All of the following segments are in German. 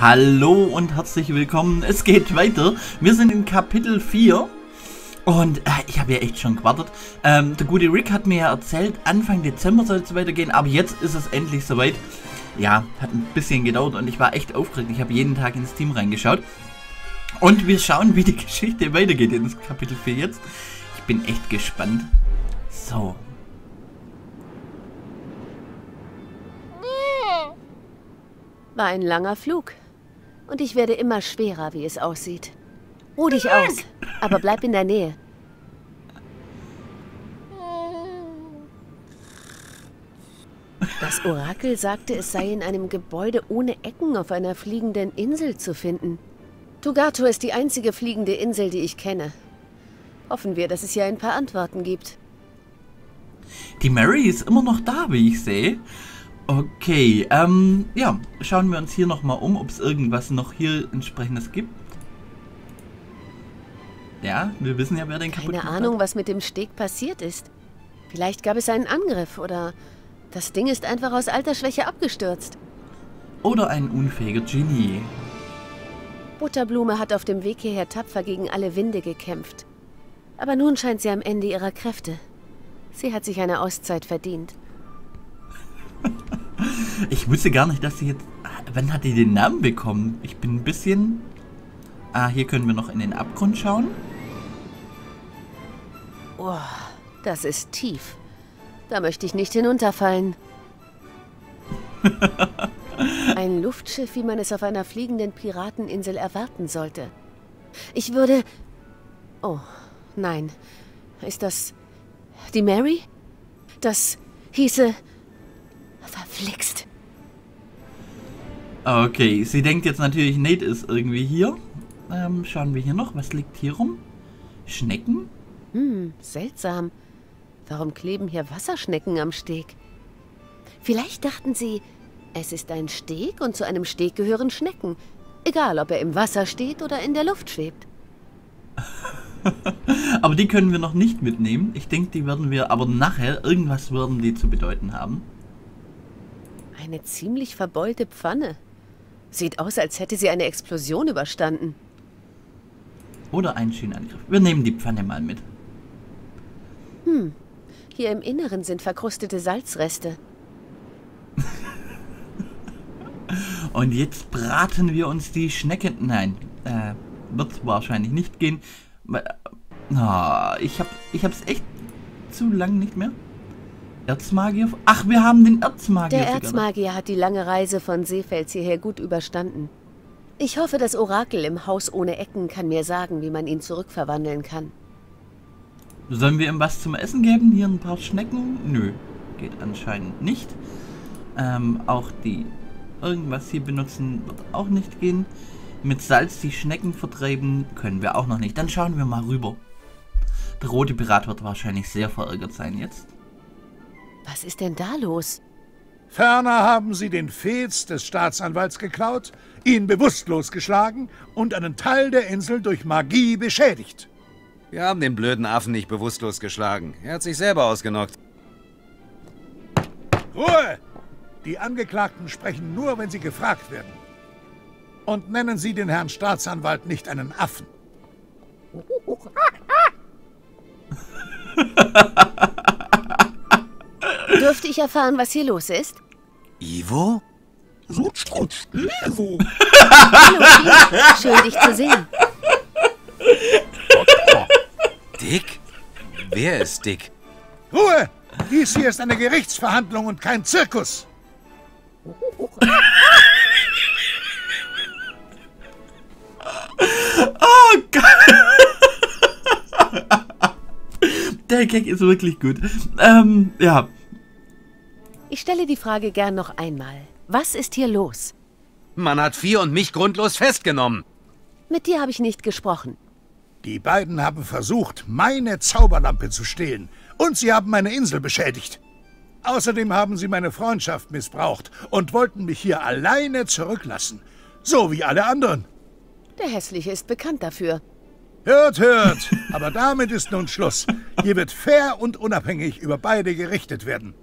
Hallo und herzlich willkommen, es geht weiter. Wir sind in Kapitel 4 und ich habe ja echt schon gewartet. Der gute Rick hat mir ja erzählt, Anfang Dezember soll es weitergehen, aber jetzt ist es endlich soweit. Ja, hat ein bisschen gedauert und ich war echt aufgeregt, ich habe jeden Tag ins Team reingeschaut. Und wir schauen, wie die Geschichte weitergeht in Kapitel 4 jetzt. Ich bin echt gespannt. So. War ein langer Flug. Und ich werde immer schwerer, wie es aussieht. Ruh dich aus, aber bleib in der Nähe. Das Orakel sagte, es sei in einem Gebäude ohne Ecken auf einer fliegenden Insel zu finden. Tugato ist die einzige fliegende Insel, die ich kenne. Hoffen wir, dass es hier ein paar Antworten gibt. Die Mary ist immer noch da, wie ich sehe. Okay, ja, schauen wir uns hier nochmal um, ob es irgendwas noch hier entsprechendes gibt. Ja, wir wissen ja, wer den kaputt macht. Keine Ahnung, was mit dem Steg passiert ist. Vielleicht gab es einen Angriff oder das Ding ist einfach aus alter Schwäche abgestürzt. Oder ein unfähiger Genie. Butterblume hat auf dem Weg hierher tapfer gegen alle Winde gekämpft. Aber nun scheint sie am Ende ihrer Kräfte. Sie hat sich eine Auszeit verdient. Ich wusste gar nicht, dass sie jetzt... Wann hat die den Namen bekommen? Ich bin ein bisschen... Ah, hier können wir noch in den Abgrund schauen. Oh, das ist tief. Da möchte ich nicht hinunterfallen. Ein Luftschiff, wie man es auf einer fliegenden Pirateninsel erwarten sollte. Ich würde... Oh, nein. Ist das... die Mary? Das hieße... Verflixt. Okay, sie denkt jetzt natürlich, Nate ist irgendwie hier. Schauen wir hier noch. Was liegt hier rum? Schnecken? Hm, seltsam. Warum kleben hier Wasserschnecken am Steg? Vielleicht dachten sie, es ist ein Steg und zu einem Steg gehören Schnecken. Egal, ob er im Wasser steht oder in der Luft schwebt. Aber die können wir noch nicht mitnehmen. Ich denke, die werden wir aber nachher, irgendwas werden die zu bedeuten haben. Eine ziemlich verbeulte Pfanne. Sieht aus, als hätte sie eine Explosion überstanden. Oder einen Schienenangriff. Wir nehmen die Pfanne mal mit. Hm. Hier im Inneren sind verkrustete Salzreste. Und jetzt braten wir uns die Schnecke... Nein, wird's wahrscheinlich nicht gehen. Ich hab's echt zu lang nicht mehr. Erzmagier? Ach, wir haben den Erzmagier. Der Erzmagier hat die lange Reise von Seefeld hierher gut überstanden. Ich hoffe, das Orakel im Haus ohne Ecken kann mir sagen, wie man ihn zurückverwandeln kann. Sollen wir ihm was zum Essen geben? Hier ein paar Schnecken? Nö, geht anscheinend nicht. Auch die irgendwas hier benutzen wird auch nicht gehen. Mit Salz die Schnecken vertreiben können wir auch noch nicht. Dann schauen wir mal rüber. Der rote Pirat wird wahrscheinlich sehr verärgert sein jetzt. Was ist denn da los? Ferner haben sie den Fez des Staatsanwalts geklaut, ihn bewusstlos geschlagen und einen Teil der Insel durch Magie beschädigt. Wir haben den blöden Affen nicht bewusstlos geschlagen. Er hat sich selber ausgenockt. Ruhe! Die Angeklagten sprechen nur, wenn sie gefragt werden. Und nennen Sie den Herrn Staatsanwalt nicht einen Affen. Dürfte ich erfahren, was hier los ist? Ivo? Rutschrutsch, Ivo! Hallo, Vieh. Schön, dich zu sehen. Dick? Wer ist Dick? Ruhe! Dies hier ist eine Gerichtsverhandlung und kein Zirkus! Oh Gott! Der Gag ist wirklich gut. Ja... Ich stelle die Frage gern noch einmal. Was ist hier los? Man hat Vieh und mich grundlos festgenommen. Mit dir habe ich nicht gesprochen. Die beiden haben versucht, meine Zauberlampe zu stehlen. Und sie haben meine Insel beschädigt. Außerdem haben sie meine Freundschaft missbraucht und wollten mich hier alleine zurücklassen. So wie alle anderen. Der Hässliche ist bekannt dafür. Hört, hört. Aber damit ist nun Schluss. Hier wird fair und unabhängig über beide gerichtet werden.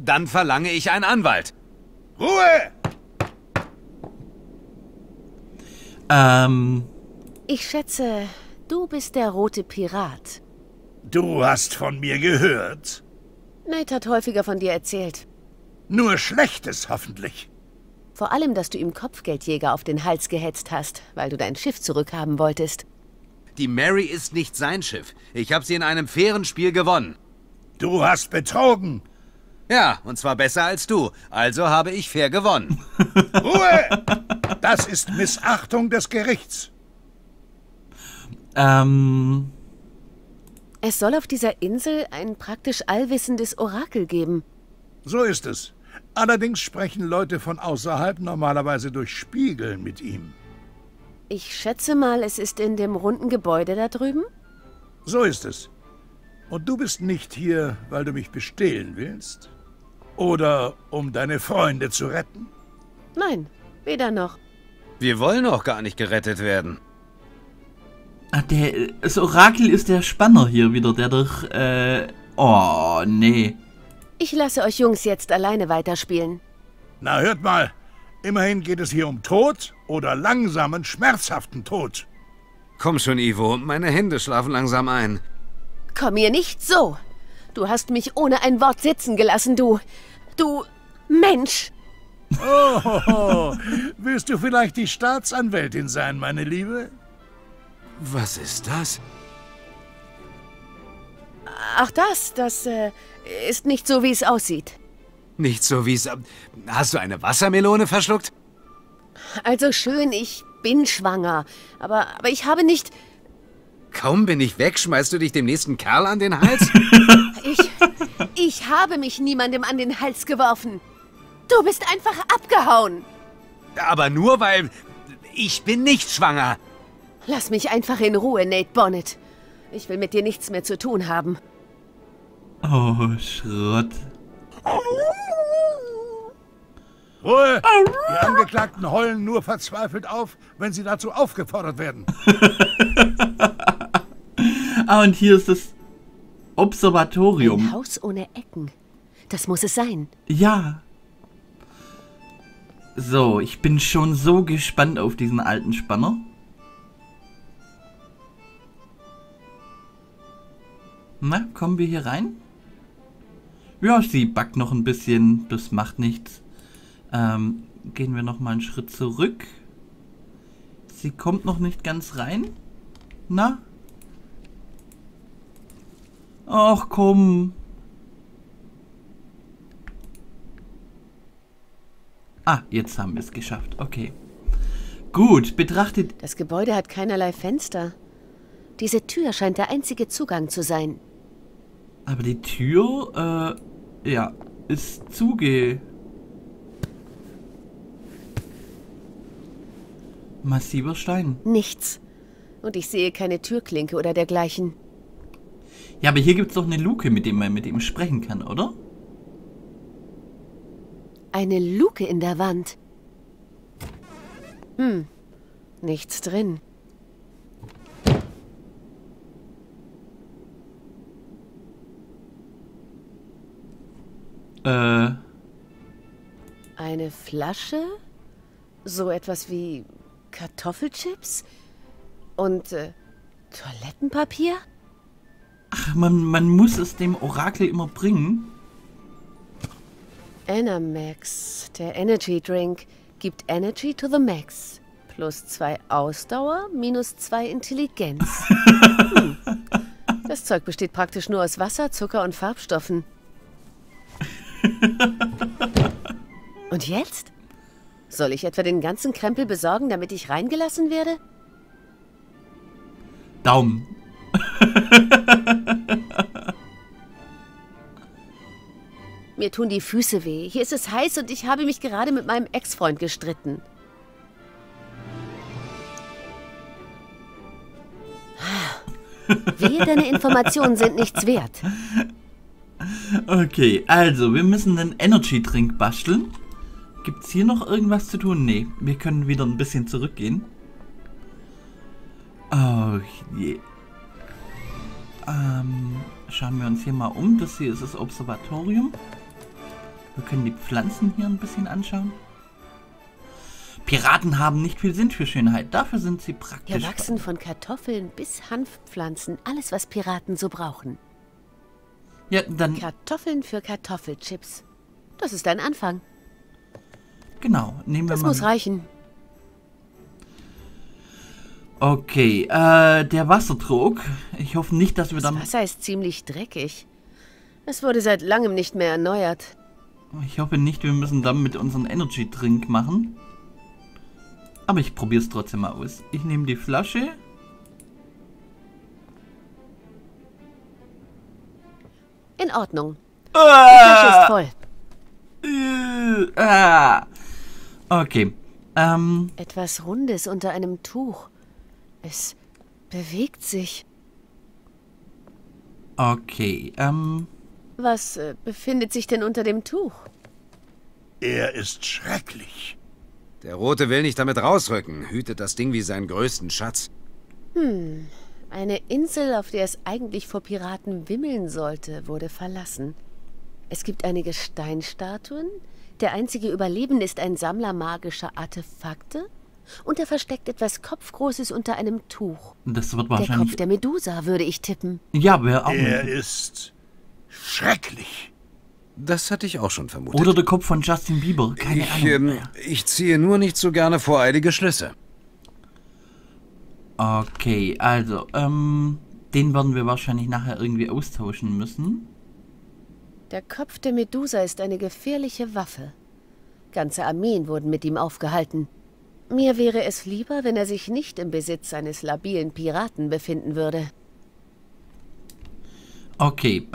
Dann verlange ich einen Anwalt. Ruhe! Ich schätze, du bist der rote Pirat. Du hast von mir gehört? Nate hat häufiger von dir erzählt. Nur Schlechtes, hoffentlich. Vor allem, dass du ihm Kopfgeldjäger auf den Hals gehetzt hast, weil du dein Schiff zurückhaben wolltest. Die Mary ist nicht sein Schiff. Ich habe sie in einem fairen Spiel gewonnen. Du hast betrogen. Ja, und zwar besser als du. Also habe ich fair gewonnen. Ruhe! Das ist Missachtung des Gerichts. Es soll auf dieser Insel ein praktisch allwissendes Orakel geben. So ist es. Allerdings sprechen Leute von außerhalb normalerweise durch Spiegel mit ihm. Ich schätze mal, es ist in dem runden Gebäude da drüben? So ist es. Und du bist nicht hier, weil du mich bestehlen willst? Oder um deine Freunde zu retten? Nein, weder noch. Wir wollen auch gar nicht gerettet werden. Ach, das Orakel ist der Spanner hier wieder, der doch... oh, nee. Ich lasse euch Jungs jetzt alleine weiterspielen. Na, hört mal. Immerhin geht es hier um Tod oder langsamen, schmerzhaften Tod. Komm schon, Ivo. Meine Hände schlafen langsam ein. Komm mir nicht so. Du hast mich ohne ein Wort sitzen gelassen, du... Du... Mensch! Oh, willst du vielleicht die Staatsanwältin sein, meine Liebe? Was ist das? Ach, das ist nicht so, wie es aussieht. Nicht so, wie es... Hast du eine Wassermelone verschluckt? Also schön, ich bin schwanger. Aber ich habe nicht... Kaum bin ich weg, schmeißt du dich dem nächsten Kerl an den Hals? Ich habe mich niemandem an den Hals geworfen. Du bist einfach abgehauen. Aber nur, weil... Ich bin nicht schwanger. Lass mich einfach in Ruhe, Nate Bonnet. Ich will mit dir nichts mehr zu tun haben. Oh, Schrott. Ruhe! Die Angeklagten heulen nur verzweifelt auf, wenn sie dazu aufgefordert werden. Ah, und hier ist das Observatorium. Ein Haus ohne Ecken. Das muss es sein. Ja. So, ich bin schon so gespannt auf diesen alten Spanner. Na, kommen wir hier rein? Ja, sie backt noch ein bisschen. Das macht nichts. Gehen wir nochmal einen Schritt zurück. Sie kommt noch nicht ganz rein. Na? Ach, komm. Ah, jetzt haben wir es geschafft. Okay. Gut, betrachtet... Das Gebäude hat keinerlei Fenster. Diese Tür scheint der einzige Zugang zu sein. Aber die Tür, ja, ist zuge... Massiver Stein. Nichts. Und ich sehe keine Türklinke oder dergleichen. Ja, aber hier gibt es doch eine Luke, mit der man mit ihm sprechen kann, oder? Eine Luke in der Wand. Hm, nichts drin. Eine Flasche? So etwas wie Kartoffelchips? Und Toilettenpapier? Ach, man muss es dem Orakel immer bringen. Enamax, der Energy Drink, gibt Energy to the Max. +2 Ausdauer, -2 Intelligenz. Hm. Das Zeug besteht praktisch nur aus Wasser, Zucker und Farbstoffen. Und jetzt? Soll ich etwa den ganzen Krempel besorgen, damit ich reingelassen werde? Daumen. Mir tun die Füße weh. Hier ist es heiß und ich habe mich gerade mit meinem Ex-Freund gestritten. Wehe, deine Informationen sind nichts wert. Okay, also, wir müssen einen Energy-Drink basteln. Gibt's hier noch irgendwas zu tun? Nee, wir können wieder ein bisschen zurückgehen. Oh je. Schauen wir uns hier mal um. Das hier ist das Observatorium. Wir können die Pflanzen hier ein bisschen anschauen. Piraten haben nicht viel Sinn für Schönheit, dafür sind sie praktisch. Wir wachsen von Kartoffeln bis Hanfpflanzen, alles, was Piraten so brauchen. Ja, dann... Kartoffeln für Kartoffelchips. Das ist ein Anfang. Genau, nehmen wir mal... Das muss reichen. Okay, der Wasserdruck. Ich hoffe nicht, dass wir dann... Das Wasser ist ziemlich dreckig. Es wurde seit langem nicht mehr erneuert. Ich hoffe nicht, wir müssen dann mit unseren Energy-Drink machen. Aber ich probiere es trotzdem mal aus. Ich nehme die Flasche. In Ordnung. Die Flasche ist voll. Okay. Etwas Rundes unter einem Tuch. Es bewegt sich. Okay, Was befindet sich denn unter dem Tuch? Er ist schrecklich. Der Rote will nicht damit rausrücken. Hütet das Ding wie seinen größten Schatz. Hm, eine Insel, auf der es eigentlich vor Piraten wimmeln sollte, wurde verlassen. Es gibt einige Steinstatuen. Der einzige Überlebende ist ein Sammler magischer Artefakte. Und er versteckt etwas Kopfgroßes unter einem Tuch. Das wird wahrscheinlich... Der Kopf der Medusa, würde ich tippen. Ja, wer auch nicht. Er ist schrecklich. Das hatte ich auch schon vermutet. Oder der Kopf von Justin Bieber, keine Ahnung. Ich ziehe nur nicht so gerne voreilige Schlüsse. Okay, also, den werden wir wahrscheinlich nachher irgendwie austauschen müssen. Der Kopf der Medusa ist eine gefährliche Waffe. Ganze Armeen wurden mit ihm aufgehalten. Mir wäre es lieber, wenn er sich nicht im Besitz eines labilen Piraten befinden würde. Okay,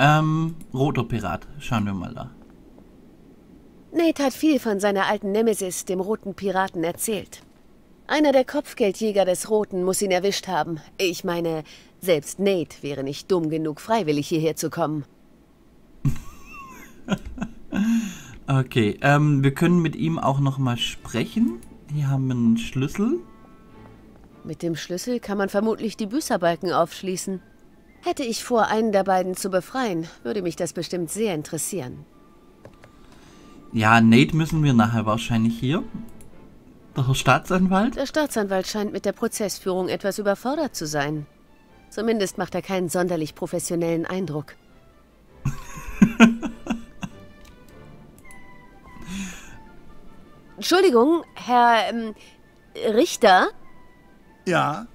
roter Pirat. Schauen wir mal da. Nate hat viel von seiner alten Nemesis, dem roten Piraten, erzählt. Einer der Kopfgeldjäger des Roten muss ihn erwischt haben. Ich meine, selbst Nate wäre nicht dumm genug, freiwillig hierher zu kommen. Okay, wir können mit ihm auch nochmal sprechen. Hier haben wir einen Schlüssel. Mit dem Schlüssel kann man vermutlich die Büßerbalken aufschließen. Hätte ich vor, einen der beiden zu befreien, würde mich das bestimmt sehr interessieren. Ja, Nate müssen wir nachher wahrscheinlich hier. Der Staatsanwalt? Der Staatsanwalt scheint mit der Prozessführung etwas überfordert zu sein. Zumindest macht er keinen sonderlich professionellen Eindruck. Entschuldigung, Herr Richter? Ja?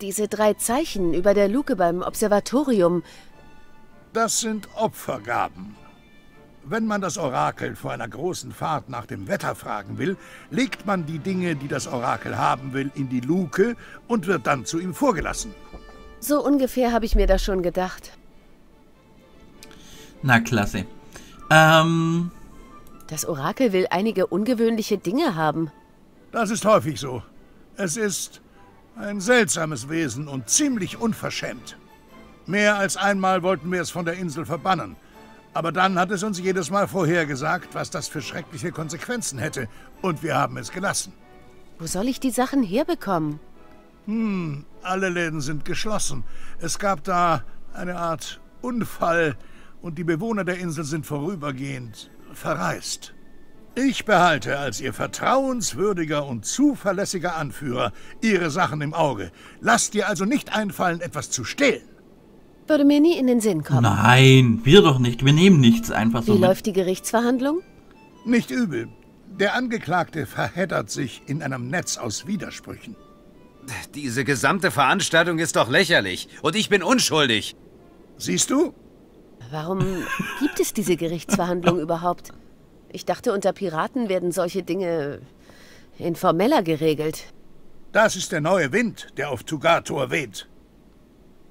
Diese drei Zeichen über der Luke beim Observatorium... Das sind Opfergaben. Wenn man das Orakel vor einer großen Fahrt nach dem Wetter fragen will, legt man die Dinge, die das Orakel haben will, in die Luke und wird dann zu ihm vorgelassen. So ungefähr habe ich mir das schon gedacht. Na, klasse. Das Orakel will einige ungewöhnliche Dinge haben. Das ist häufig so. Es ist ein seltsames Wesen und ziemlich unverschämt. Mehr als einmal wollten wir es von der Insel verbannen. Aber dann hat es uns jedes Mal vorhergesagt, was das für schreckliche Konsequenzen hätte. Und wir haben es gelassen. Wo soll ich die Sachen herbekommen? Hm, alle Läden sind geschlossen. Es gab da eine Art Unfall... Und die Bewohner der Insel sind vorübergehend verreist. Ich behalte als Ihr vertrauenswürdiger und zuverlässiger Anführer Ihre Sachen im Auge. Lasst dir also nicht einfallen, etwas zu stehlen. Würde mir nie in den Sinn kommen. Nein, wir doch nicht. Wir nehmen nichts einfach so. Wie läuft die Gerichtsverhandlung? Nicht übel. Der Angeklagte verheddert sich in einem Netz aus Widersprüchen. Diese gesamte Veranstaltung ist doch lächerlich. Und ich bin unschuldig. Siehst du? Warum gibt es diese Gerichtsverhandlung überhaupt? Ich dachte, unter Piraten werden solche Dinge informeller geregelt. Das ist der neue Wind, der auf Tuga'Tor weht.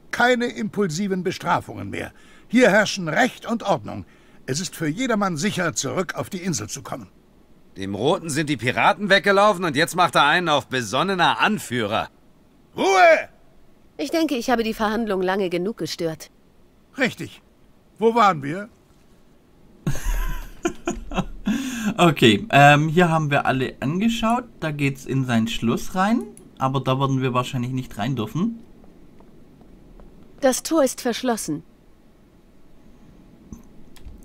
Keine impulsiven Bestrafungen mehr. Hier herrschen Recht und Ordnung. Es ist für jedermann sicher, zurück auf die Insel zu kommen. Dem Roten sind die Piraten weggelaufen und jetzt macht er einen auf besonnener Anführer. Ruhe! Ich denke, ich habe die Verhandlung lange genug gestört. Richtig. Wo waren wir? Okay, hier haben wir alle angeschaut. Da geht's in sein Schloss rein. Aber da werden wir wahrscheinlich nicht rein dürfen. Das Tor ist verschlossen.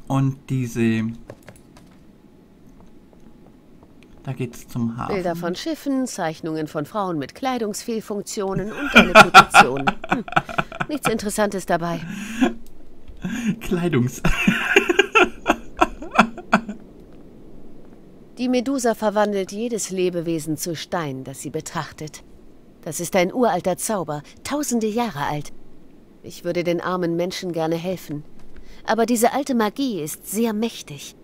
Und diese Da geht's zum Hafen. Bilder von Schiffen, Zeichnungen von Frauen mit Kleidungsfehlfunktionen und eine Petition. Nichts Interessantes dabei. Die Medusa verwandelt jedes Lebewesen zu Stein, das sie betrachtet. Das ist ein uralter Zauber, tausende Jahre alt. Ich würde den armen Menschen gerne helfen. Aber diese alte Magie ist sehr mächtig.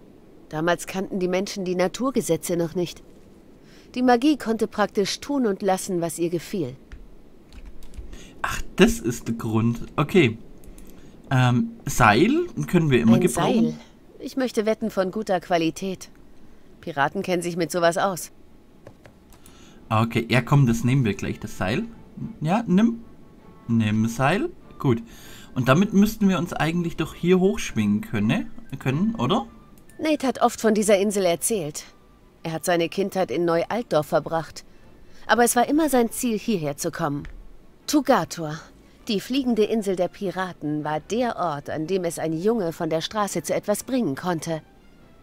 Damals kannten die Menschen die Naturgesetze noch nicht. Die Magie konnte praktisch tun und lassen, was ihr gefiel. Ach, das ist der Grund. Okay. Seil können wir immer gebrauchen. Seil. Ich möchte wetten, von guter Qualität. Piraten kennen sich mit sowas aus. Okay, ja komm, das nehmen wir gleich, das Seil. Ja, nimm Seil. Gut. Und damit müssten wir uns eigentlich doch hier hochschwingen können, oder? Nate hat oft von dieser Insel erzählt. Er hat seine Kindheit in Neu-Altdorf verbracht. Aber es war immer sein Ziel, hierher zu kommen. Tuga'Tor, die fliegende Insel der Piraten, war der Ort, an dem es ein Junge von der Straße zu etwas bringen konnte.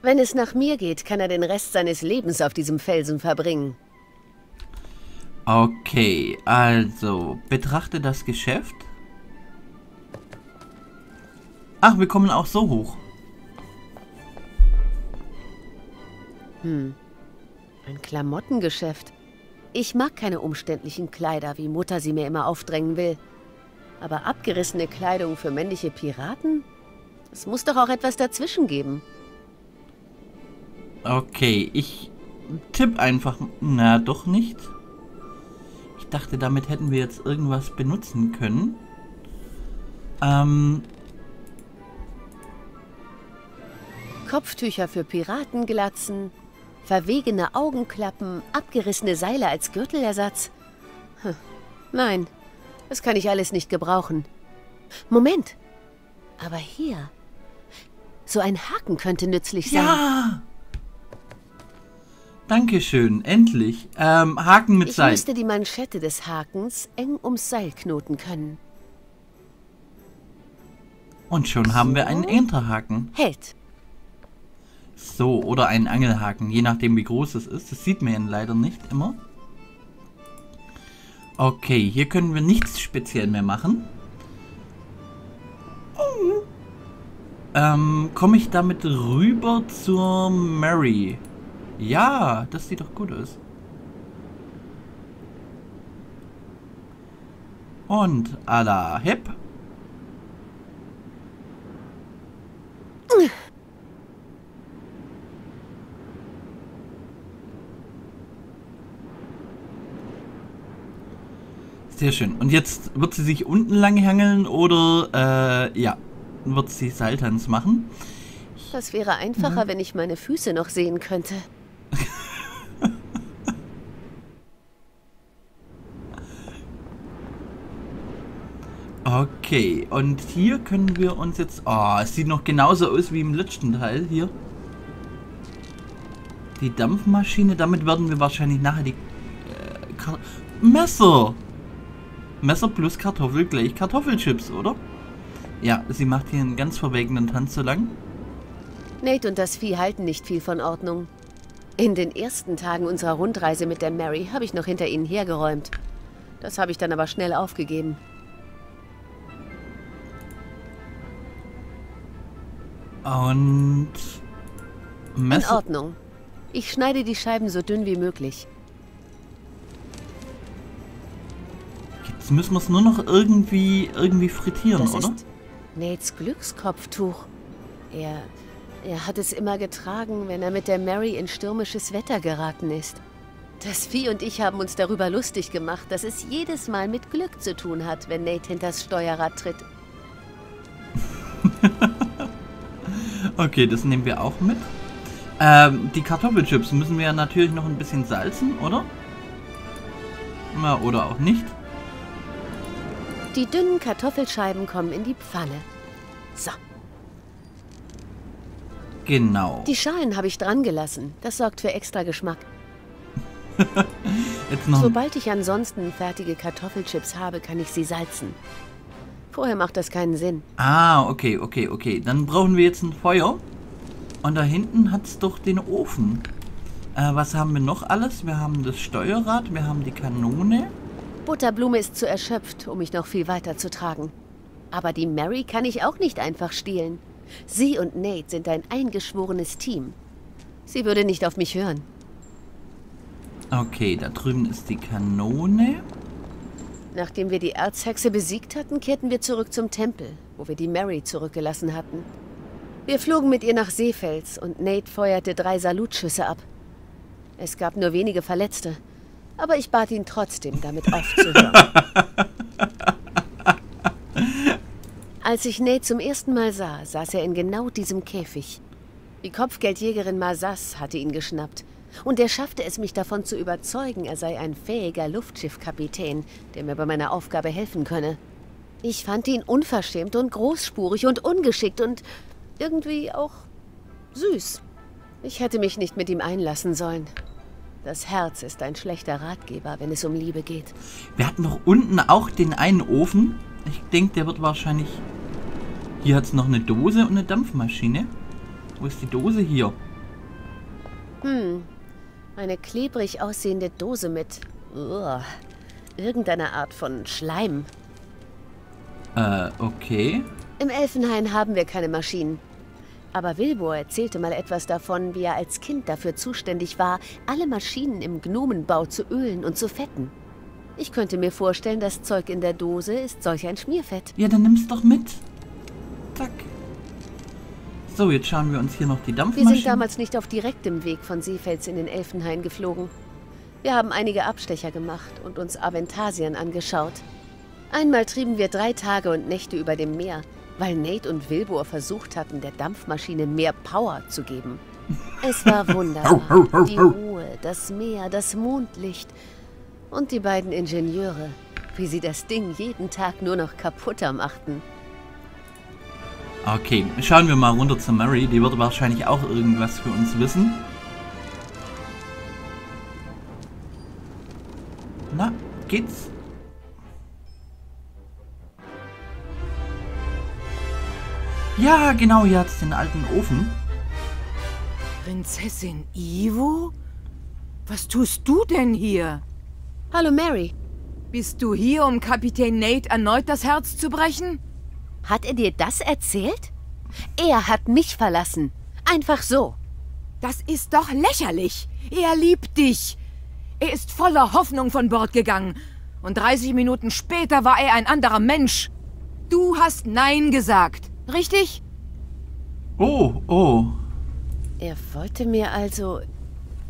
Wenn es nach mir geht, kann er den Rest seines Lebens auf diesem Felsen verbringen. Okay, also, betrachte das Geschäft. Ach, wir kommen auch so hoch. Hm, ein Klamottengeschäft. Ich mag keine umständlichen Kleider, wie Mutter sie mir immer aufdrängen will. Aber abgerissene Kleidung für männliche Piraten? Es muss doch auch etwas dazwischen geben. Okay, ich tippe einfach... Na, doch nicht. Ich dachte, damit hätten wir jetzt irgendwas benutzen können. Kopftücher für Piratenglatzen, verwegene Augenklappen, abgerissene Seile als Gürtelersatz. Hm. Nein, das kann ich alles nicht gebrauchen. Moment, aber hier... So ein Haken könnte nützlich sein. Ja! Dankeschön, endlich. Haken mit Seil. Ich müsste die Manschette des Hakens eng ums Seil knoten können. Und schon so haben wir einen Enterhaken. Hält. So, oder einen Angelhaken, je nachdem wie groß es ist. Das sieht man ja leider nicht immer. Okay, hier können wir nichts speziell mehr machen. Komme ich damit rüber zur Mary? Ja, das sieht doch gut aus. Und à la hip. Sehr schön. Und jetzt wird sie sich unten lang hangeln oder, ja, wird sie Seiltanz machen. Das wäre einfacher, wenn ich meine Füße noch sehen könnte. Okay, und hier können wir uns jetzt... Oh, es sieht noch genauso aus wie im letzten Teil hier. Die Dampfmaschine, damit werden wir wahrscheinlich nachher die... Messer! Messer plus Kartoffel gleich Kartoffelchips, oder? Ja, sie macht hier einen ganz verwegenden Tanz so lang. Nate und das Vieh halten nicht viel von Ordnung. In den ersten Tagen unserer Rundreise mit der Mary habe ich noch hinter ihnen hergeräumt. Das habe ich dann aber schnell aufgegeben. Und... Messer. In Ordnung. Ich schneide die Scheiben so dünn wie möglich. Jetzt müssen wir es nur noch irgendwie frittieren, das oder? Das ist Nates Glückskopftuch. Er hat es immer getragen, wenn er mit der Mary in stürmisches Wetter geraten ist. Das Vieh und ich haben uns darüber lustig gemacht, dass es jedes Mal mit Glück zu tun hat, wenn Nate hinters Steuerrad tritt. Okay, das nehmen wir auch mit. Die Kartoffelchips müssen wir natürlich noch ein bisschen salzen, oder? Na, oder auch nicht. Die dünnen Kartoffelscheiben kommen in die Pfanne. So. Genau. Die Schalen habe ich dran gelassen. Das sorgt für extra Geschmack. Jetzt noch. Sobald ich ansonsten fertige Kartoffelchips habe, kann ich sie salzen. Vorher macht das keinen Sinn. Ah, okay, okay, okay. Dann brauchen wir jetzt ein Feuer. Und da hinten hat's doch den Ofen. Was haben wir noch alles? Wir haben das Steuerrad, wir haben die Kanone. Butterblume ist zu erschöpft, um mich noch viel weiter zu tragen. Aber die Mary kann ich auch nicht einfach stehlen. Sie und Nate sind ein eingeschworenes Team. Sie würde nicht auf mich hören. Okay, da drüben ist die Kanone. Nachdem wir die Erzhexe besiegt hatten, kehrten wir zurück zum Tempel, wo wir die Mary zurückgelassen hatten. Wir flogen mit ihr nach Seefels und Nate feuerte 3 Salutschüsse ab. Es gab nur wenige Verletzte, aber ich bat ihn trotzdem, damit aufzuhören. Als ich Nate zum ersten Mal sah, saß er in genau diesem Käfig. Die Kopfgeldjägerin Mazas hatte ihn geschnappt. Und er schaffte es, mich davon zu überzeugen, er sei ein fähiger Luftschiffkapitän, der mir bei meiner Aufgabe helfen könne. Ich fand ihn unverschämt und großspurig und ungeschickt und irgendwie auch süß. Ich hätte mich nicht mit ihm einlassen sollen. Das Herz ist ein schlechter Ratgeber, wenn es um Liebe geht. Wir hatten doch unten auch den einen Ofen. Ich denke, der wird wahrscheinlich... Hier hat es noch eine Dose und eine Dampfmaschine. Wo ist die Dose hier? Eine klebrig aussehende Dose mit irgendeiner Art von Schleim. Okay. Im Elfenhain haben wir keine Maschinen. Aber Wilbur erzählte mal etwas davon, wie er als Kind dafür zuständig war, alle Maschinen im Gnomenbau zu ölen und zu fetten. Ich könnte mir vorstellen, das Zeug in der Dose ist solch ein Schmierfett. Ja, dann nimm's doch mit. Zack. So, jetzt schauen wir uns hier noch die Dampfmaschine. Wir sind damals nicht auf direktem Weg von Seefels in den Elfenhain geflogen. Wir haben einige Abstecher gemacht und uns Aventasien angeschaut. Einmal trieben wir 3 Tage und Nächte über dem Meer, weil Nate und Wilbur versucht hatten, der Dampfmaschine mehr Power zu geben. Es war wunderbar. Die Ruhe, das Meer, das Mondlicht und die beiden Ingenieure, wie sie das Ding jeden Tag nur noch kaputter machten. Okay, schauen wir mal runter zu Mary. Die wird wahrscheinlich auch irgendwas für uns wissen. Na, geht's? Ja, genau, hier hat's den alten Ofen. Prinzessin Ivo? Was tust du denn hier? Hallo, Mary. Bist du hier, um Kapitän Nate erneut das Herz zu brechen? Hat er dir das erzählt? Er hat mich verlassen. Einfach so. Das ist doch lächerlich. Er liebt dich. Er ist voller Hoffnung von Bord gegangen. Und 30 Minuten später war er ein anderer Mensch. Du hast Nein gesagt, richtig? Oh. Er wollte mir also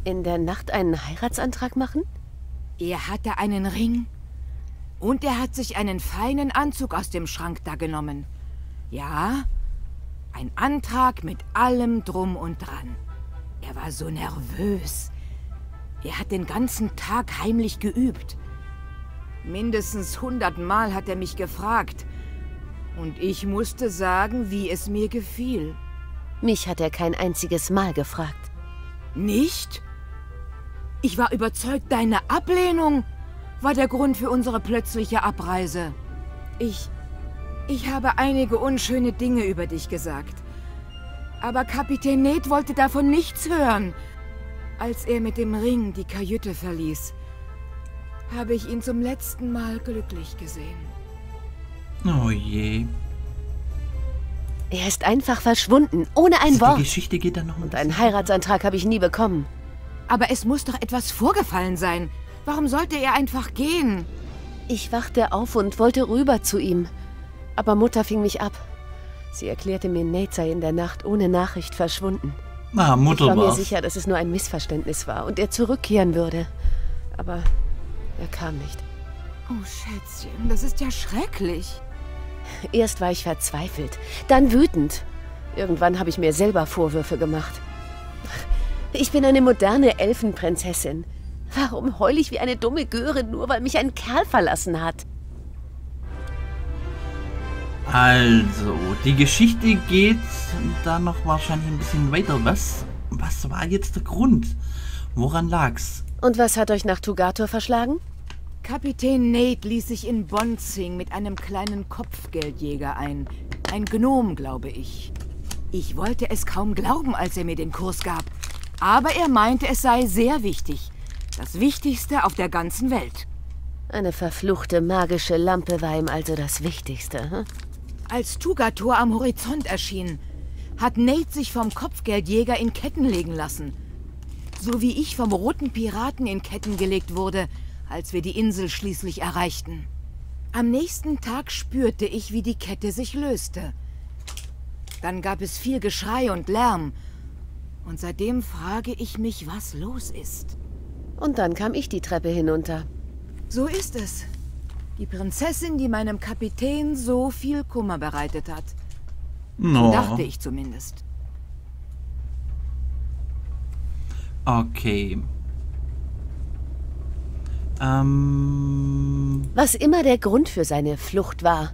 in der Nacht einen Heiratsantrag machen? Er hatte einen Ring. Und er hat sich einen feinen Anzug aus dem Schrank da genommen. Ja, ein Antrag mit allem Drum und Dran. Er war so nervös. Er hat den ganzen Tag heimlich geübt. Mindestens 100 Mal hat er mich gefragt. Und ich musste sagen, wie es mir gefiel. Mich hat er kein einziges Mal gefragt. Nicht? Ich war überzeugt, deine Ablehnung war der Grund für unsere plötzliche Abreise. Ich habe einige unschöne Dinge über dich gesagt. Aber Kapitän Nate wollte davon nichts hören. Als er mit dem Ring die Kajüte verließ, habe ich ihn zum letzten Mal glücklich gesehen. Oh je. Er ist einfach verschwunden, ohne ein Wort. Die Geschichte geht dann noch. Und einen Heiratsantrag habe ich nie bekommen. Aber es muss doch etwas vorgefallen sein. Warum sollte er einfach gehen? Ich wachte auf und wollte rüber zu ihm. Aber Mutter fing mich ab. Sie erklärte mir, Nate sei in der Nacht ohne Nachricht verschwunden. Na, Mutter war. Ich war mir sicher, dass es nur ein Missverständnis war und er zurückkehren würde. Aber er kam nicht. Oh, Schätzchen, das ist ja schrecklich. Erst war ich verzweifelt, dann wütend. Irgendwann habe ich mir selber Vorwürfe gemacht. Ich bin eine moderne Elfenprinzessin. Warum heul ich wie eine dumme Göre, nur weil mich ein Kerl verlassen hat? Also, die Geschichte geht da noch wahrscheinlich ein bisschen weiter. Was war jetzt der Grund? Woran lag's? Und was hat euch nach Tuga'Tor verschlagen? Kapitän Nate ließ sich in Bonzing mit einem kleinen Kopfgeldjäger ein. Ein Gnom, glaube ich. Ich wollte es kaum glauben, als er mir den Kurs gab. Aber er meinte, es sei sehr wichtig. Das Wichtigste auf der ganzen Welt. Eine verfluchte magische Lampe war ihm also das Wichtigste, hm? Als Tuga'Tor am Horizont erschien, hat Nate sich vom Kopfgeldjäger in Ketten legen lassen. So wie ich vom roten Piraten in Ketten gelegt wurde, als wir die Insel schließlich erreichten. Am nächsten Tag spürte ich, wie die Kette sich löste. Dann gab es viel Geschrei und Lärm. Und seitdem frage ich mich, was los ist. Und dann kam ich die Treppe hinunter. So ist es. Die Prinzessin, die meinem Kapitän so viel Kummer bereitet hat. No. So dachte ich zumindest. Okay. Was immer der Grund für seine Flucht war.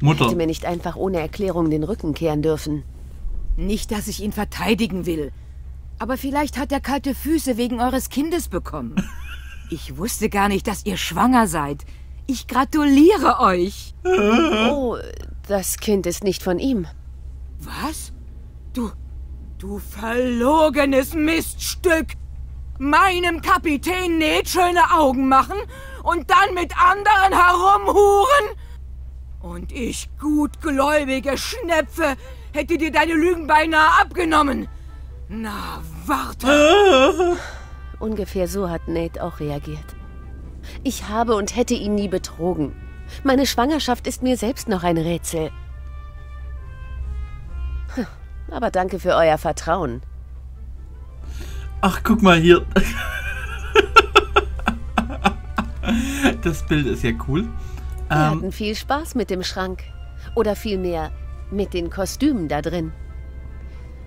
Mutter. Er hätte mir nicht einfach ohne Erklärung den Rücken kehren dürfen. Nicht, dass ich ihn verteidigen will. Aber vielleicht hat er kalte Füße wegen eures Kindes bekommen. Ich wusste gar nicht, dass ihr schwanger seid. Ich gratuliere euch. Oh, das Kind ist nicht von ihm. Was? Du verlogenes Miststück! Meinem Kapitän Nate schöne Augen machen und dann mit anderen herumhuren? Und ich, gutgläubige Schnepfe, hätte dir deine Lügen beinahe abgenommen. Na, warte. Ungefähr so hat Nate auch reagiert. Ich habe und hätte ihn nie betrogen. Meine Schwangerschaft ist mir selbst noch ein Rätsel. Aber danke für euer Vertrauen. Ach, guck mal hier. Das Bild ist ja cool. Wir hatten viel Spaß mit dem Schrank. Oder vielmehr mit den Kostümen da drin.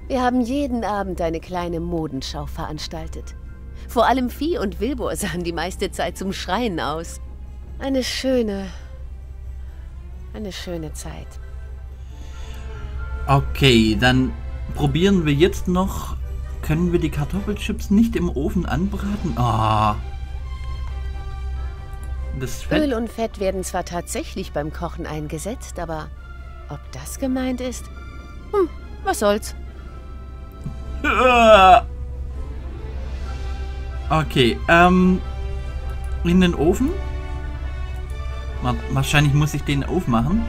Wir haben jeden Abend eine kleine Modenschau veranstaltet. Vor allem Vieh und Wilbur sahen die meiste Zeit zum Schreien aus. Eine schöne Zeit. Okay, dann probieren wir jetzt noch. Können wir die Kartoffelchips nicht im Ofen anbraten? Ah. Öl und Fett werden zwar tatsächlich beim Kochen eingesetzt, aber ob das gemeint ist? Hm, was soll's? Okay, in den Ofen? Wahrscheinlich muss ich den aufmachen.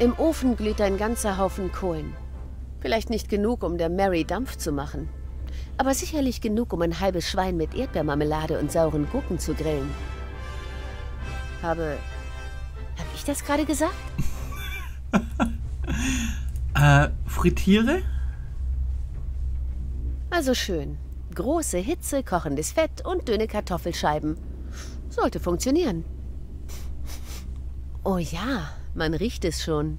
Im Ofen glüht ein ganzer Haufen Kohlen. Vielleicht nicht genug, um der Mary Dampf zu machen. Aber sicherlich genug, um ein halbes Schwein mit Erdbeermarmelade und sauren Gurken zu grillen. Hab ich das gerade gesagt? Frittiere? Also schön. Große Hitze, kochendes Fett und dünne Kartoffelscheiben. Sollte funktionieren. Oh ja, man riecht es schon.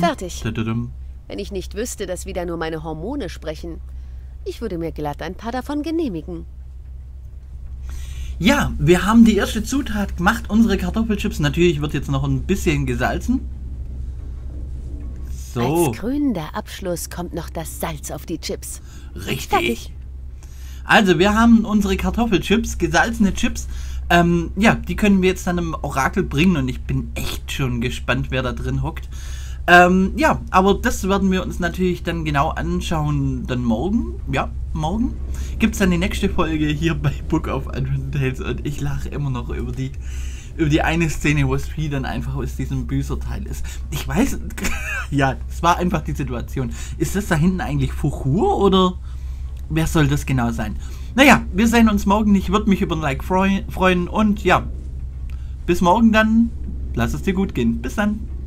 Fertig. Wenn ich nicht wüsste, dass wieder nur meine Hormone sprechen, ich würde mir glatt ein paar davon genehmigen. Ja, wir haben die erste Zutat gemacht, unsere Kartoffelchips. Natürlich wird jetzt noch ein bisschen gesalzen. So. Als krönender Abschluss kommt noch das Salz auf die Chips. Richtig. Fertig. Also, wir haben unsere Kartoffelchips, gesalzene Chips. Ja, die können wir jetzt dann im Orakel bringen und ich bin echt schon gespannt, wer da drin hockt. Ja, aber das werden wir uns natürlich dann genau anschauen, dann morgen, ja, morgen gibt es dann die nächste Folge hier bei Book of Unwritten Tales und ich lache immer noch über die eine Szene, wo Vieh dann einfach aus diesem Büßerteil ist. Ich weiß, ja, es war einfach die Situation. Ist das da hinten eigentlich Fuchur oder wer soll das genau sein? Naja, wir sehen uns morgen, ich würde mich über ein Like freuen und ja, bis morgen dann, lass es dir gut gehen, bis dann.